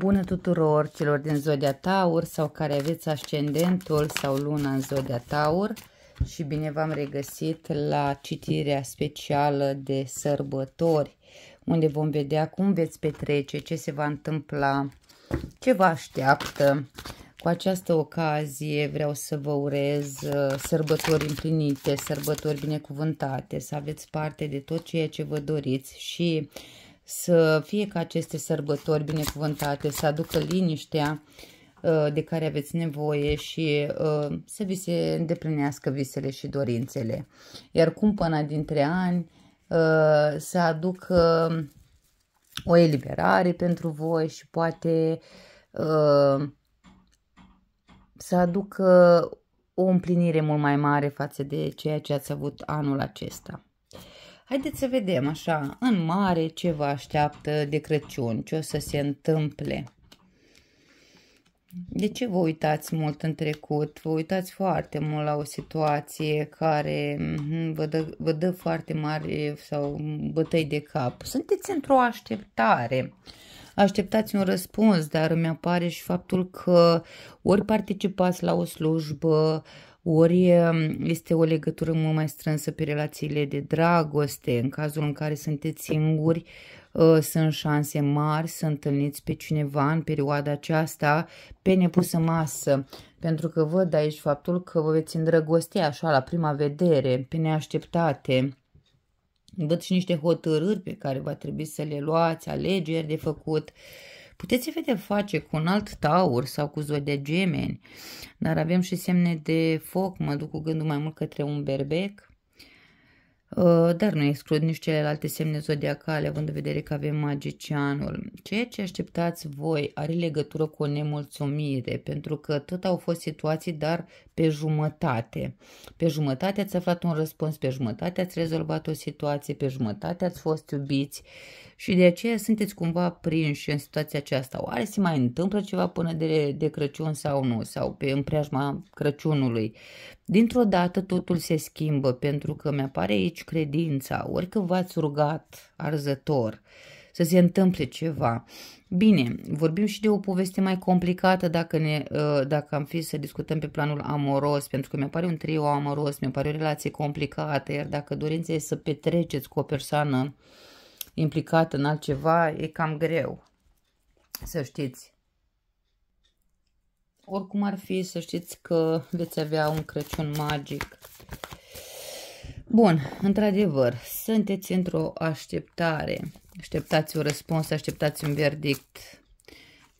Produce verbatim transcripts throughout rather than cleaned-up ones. Bună tuturor celor din Zodia Taur sau care aveți ascendentul sau luna în Zodia Taur și bine v-am regăsit la citirea specială de sărbători, unde vom vedea cum veți petrece, ce se va întâmpla, ce vă așteaptă. Cu această ocazie vreau să vă urez sărbători împlinite, sărbători binecuvântate, să aveți parte de tot ceea ce vă doriți și să fie ca aceste sărbători binecuvântate să aducă liniștea de care aveți nevoie și să vi se îndeplinească visele și dorințele. Iar cumpăna dintre ani să aducă o eliberare pentru voi și poate să aducă o împlinire mult mai mare față de ceea ce ați avut anul acesta. Haideți să vedem așa, în mare, ce vă așteaptă de Crăciun, ce o să se întâmple. De ce vă uitați mult în trecut? Vă uitați foarte mult la o situație care vă dă, vă dă foarte mari sau bătăi de cap. Sunteți într-o așteptare. Așteptați un răspuns, dar îmi apare și faptul că ori participați la o slujbă, ori este o legătură mult mai strânsă pe relațiile de dragoste. În cazul în care sunteți singuri, sunt șanse mari să întâlniți pe cineva în perioada aceasta pe nepusă masă, pentru că văd aici faptul că vă veți îndrăgosti așa la prima vedere, pe neașteptate. Văd și niște hotărâri pe care va trebui să le luați, alegeri de făcut. Puteți vedea face cu un alt taur sau cu zodia gemeni, dar avem și semne de foc, mă duc cu gândul mai mult către un berbec, dar nu exclud nici celelalte semne zodiacale, având în vedere că avem magicianul. Ceea ce așteptați voi are legătură cu o nemulțumire, pentru că tot au fost situații, dar pe jumătate. Pe jumătate ați aflat un răspuns, pe jumătate ați rezolvat o situație, pe jumătate ați fost iubiți și de aceea sunteți cumva prinși în situația aceasta. Oare se mai întâmplă ceva până de, de Crăciun sau nu, sau pe în preajma Crăciunului? Dintr-o dată totul se schimbă, pentru că mi-apare aici credința, orică v-ați rugat arzător să se întâmple ceva. Bine, vorbim și de o poveste mai complicată dacă, ne, dacă am fi să discutăm pe planul amoros, pentru că mi-apare un trio amoros, mi-apare o relație complicată, iar dacă dorința e să petreceți cu o persoană implicată în altceva, e cam greu, să știți. Oricum ar fi, să știți că veți avea un Crăciun magic. Bun, într-adevăr, sunteți într-o așteptare. Așteptați un răspuns, așteptați un verdict.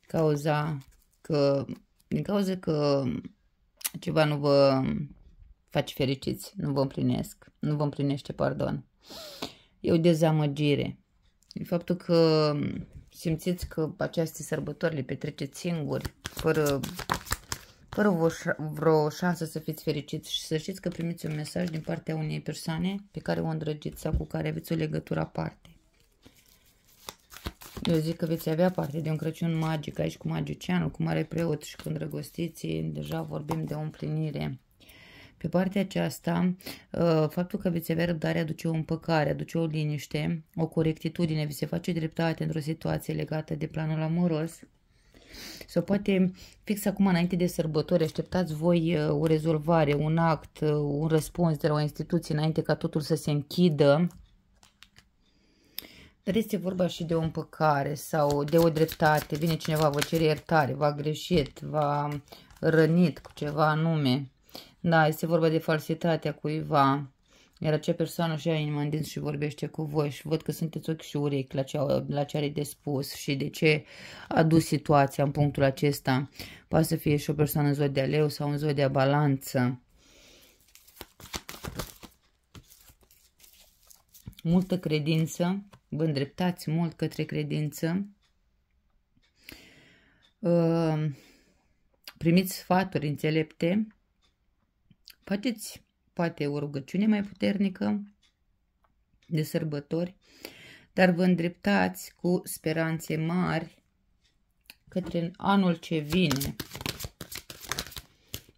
Cauza că, din cauza că ceva nu vă face fericiți, nu vă împlinesc, nu vă împlinește, pardon. E o dezamăgire. E faptul că simțiți că aceste sărbători le petreceți singuri, fără, fără vreo șansă să fiți fericiți și să știți că primiți un mesaj din partea unei persoane pe care o îndrăgiți sau cu care aveți o legătură aparte. Eu zic că veți avea parte de un Crăciun magic aici cu magicianul, cu mare preot și cu îndrăgostiții, deja vorbim de o împlinire. Pe partea aceasta, faptul că veți avea răbdare aduce o împăcare, aduce o liniște, o corectitudine, vi se face dreptate într-o situație legată de planul amoros. Sau poate fix acum înainte de sărbători așteptați voi o rezolvare, un act, un răspuns de la o instituție înainte ca totul să se închidă. Dar este vorba și de o împăcare sau de o dreptate, vine cineva, vă cere iertare, v-a greșit, v-a rănit cu ceva anume. Da, este vorba de falsitatea cuiva, iar acea persoană și-a inima întinsă și vorbește cu voi și văd că sunteți ochi și urechi la ce, la ce are de spus și de ce a dus situația în punctul acesta. Poate să fie și o persoană în zodia leu sau în zodia balanță. Multă credință, vă îndreptați mult către credință. Primiți sfaturi înțelepte. Faceți poate o rugăciune mai puternică de sărbători, dar vă îndreptați cu speranțe mari către anul ce vine.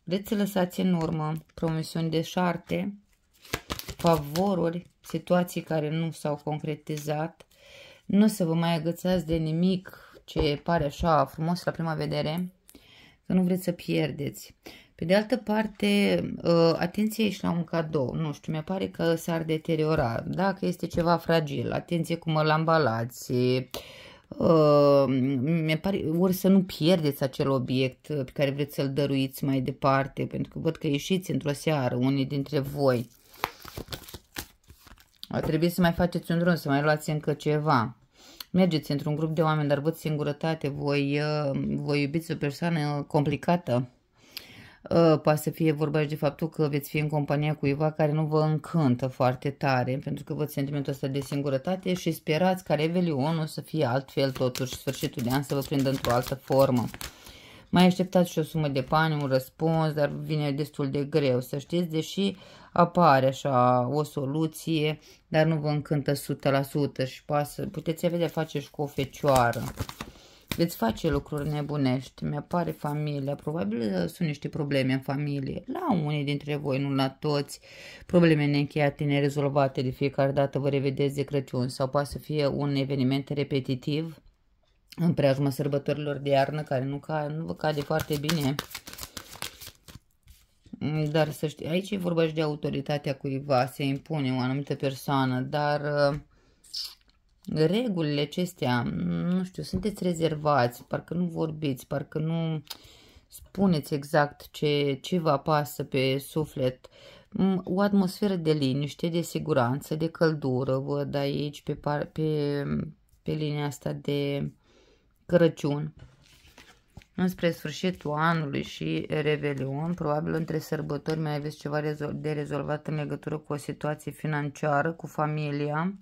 Vreți să lăsați în urmă promisiuni deșarte, favoruri, situații care nu s-au concretizat, nu o să vă mai agățați de nimic ce pare așa frumos la prima vedere, că nu vreți să pierdeți. Pe de altă parte, atenție și la un cadou, nu știu, mi pare că s-ar deteriora, dacă este ceva fragil, atenție cum îl ambalați, mi pare, ori să nu pierdeți acel obiect pe care vreți să-l dăruiți mai departe, pentru că văd că ieșiți într-o seară, unii dintre voi, trebuie să mai faceți un drum, să mai luați încă ceva. Mergeți într-un grup de oameni, dar văd singurătate, voi, voi iubiți o persoană complicată. Poate să fie vorba și de faptul că veți fi în compania cuiva care nu vă încântă foarte tare, pentru că văd sentimentul ăsta de singurătate și sperați ca Revelionul să fie altfel totuși, sfârșitul de an să vă prindă într-o altă formă. Mai așteptați și o sumă de bani, un răspuns, dar vine destul de greu, să știți, deși apare așa o soluție, dar nu vă încântă o sută la sută și pasă, puteți avea de face și cu o fecioară. Veți face lucruri nebunești, mi-apare familia, probabil sunt niște probleme în familie, la unii dintre voi, nu la toți, probleme neîncheiate, nerezolvate, de fiecare dată vă revedeți de Crăciun sau poate să fie un eveniment repetitiv în preajma sărbătorilor de iarnă care nu, ca, nu vă cade foarte bine. Dar să știți, aici e vorba și de autoritatea cuiva, se impune o anumită persoană, dar regulile acestea, nu știu, sunteți rezervați, parcă nu vorbiți, parcă nu spuneți exact ce, ce vă apasă pe suflet. O atmosferă de liniște, de siguranță, de căldură, văd aici pe, par, pe, pe linia asta de Crăciun. Înspre sfârșitul anului și Revelion, probabil între sărbători mai aveți ceva de rezolvat în legătură cu o situație financiară, cu familia,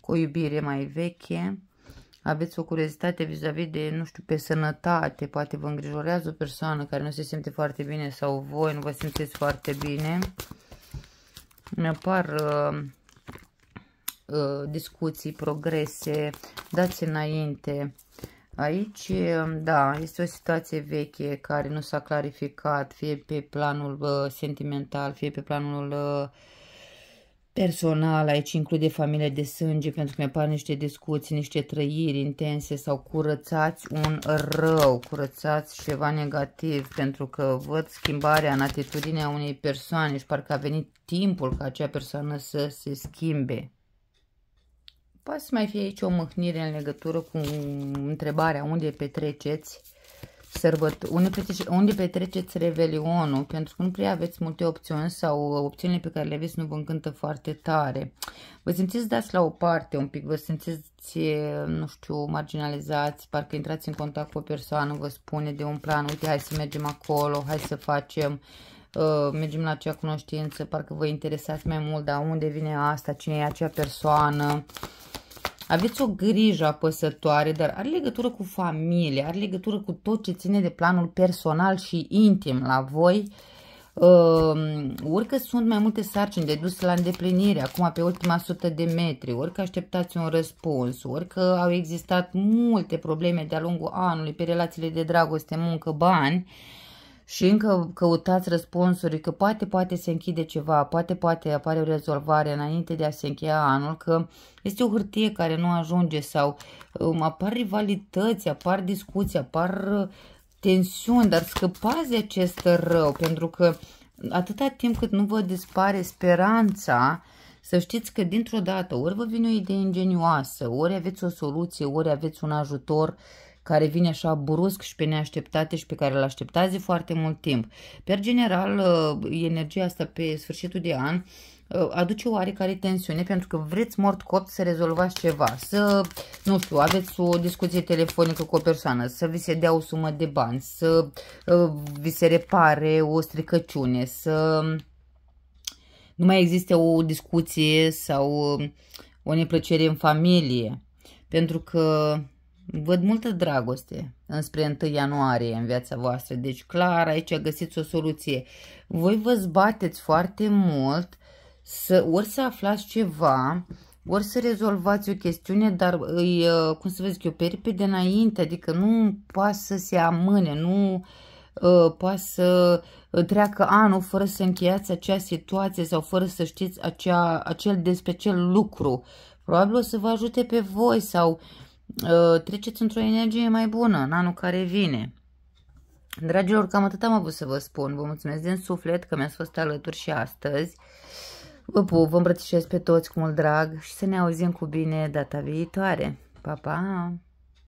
cu o iubire mai veche, aveți o curiozitate vis-a-vis de, nu știu, pe sănătate, poate vă îngrijorează o persoană care nu se simte foarte bine sau voi nu vă simțiți foarte bine. Mi-apar uh, uh, discuții, progrese, dați înainte. Aici, da, este o situație veche care nu s-a clarificat, fie pe planul uh, sentimental, fie pe planul uh, personal, aici include familie de sânge, pentru că mi apar niște discuții, niște trăiri intense sau curățați un rău, curățați ceva negativ, pentru că văd schimbarea în atitudinea unei persoane și parcă a venit timpul ca acea persoană să se schimbe. Poate să mai fie aici o mâhnire în legătură cu întrebarea unde petreceți sărbători, unde petreceți, unde petreceți Revelionul, pentru că nu prea aveți multe opțiuni sau opțiunile pe care le aveți nu vă încântă foarte tare. Vă simțiți dați la o parte un pic, vă simțiți, nu știu, marginalizați, parcă intrați în contact cu o persoană, vă spune de un plan, uite, hai să mergem acolo, hai să facem, uh, mergem la acea cunoștință, parcă vă interesați mai mult, dar unde vine asta, cine e acea persoană. Aveți o grijă apăsătoare, dar are legătură cu familie, are legătură cu tot ce ține de planul personal și intim la voi. Orică sunt mai multe sarcini de dus la îndeplinire, acum pe ultima sută de metri, orică așteptați un răspuns, orică au existat multe probleme de-a lungul anului pe relațiile de dragoste, muncă, bani, și încă căutați răspunsuri, că poate, poate se închide ceva, poate, poate apare o rezolvare înainte de a se încheia anul, că este o hârtie care nu ajunge sau um, apar rivalități, apar discuții, apar tensiuni, dar scăpați de acest rău, pentru că atâta timp cât nu vă dispare speranța, să știți că dintr-o dată ori vă vine o idee ingenioasă, ori aveți o soluție, ori aveți un ajutor care vine așa brusc și pe neașteptate și pe care îl așteptați de foarte mult timp. Per general, energia asta pe sfârșitul de an aduce oarecare tensiune pentru că vreți mort copt să rezolvați ceva, să, nu știu, aveți o discuție telefonică cu o persoană, să vi se dea o sumă de bani, să vi se repare o stricăciune, să nu mai existe o discuție sau o neplăcere în familie, pentru că văd multă dragoste înspre întâi ianuarie în viața voastră, deci clar aici găsiți o soluție. Voi vă zbateți foarte mult să, ori să aflați ceva, ori să rezolvați o chestiune, dar îi, cum să vă zic eu, peripede înainte, adică nu poate să se amâne, nu uh, poate să treacă anul fără să încheiați acea situație sau fără să știți acea, acel, despre acel lucru. Probabil o să vă ajute pe voi sau treceți într-o energie mai bună în anul care vine. Dragilor, cam atât am avut să vă spun. Vă mulțumesc din suflet că mi-ați fost alături și astăzi. Vă pup, vă îmbrățișez pe toți cu mult drag și să ne auzim cu bine data viitoare. Pa, pa!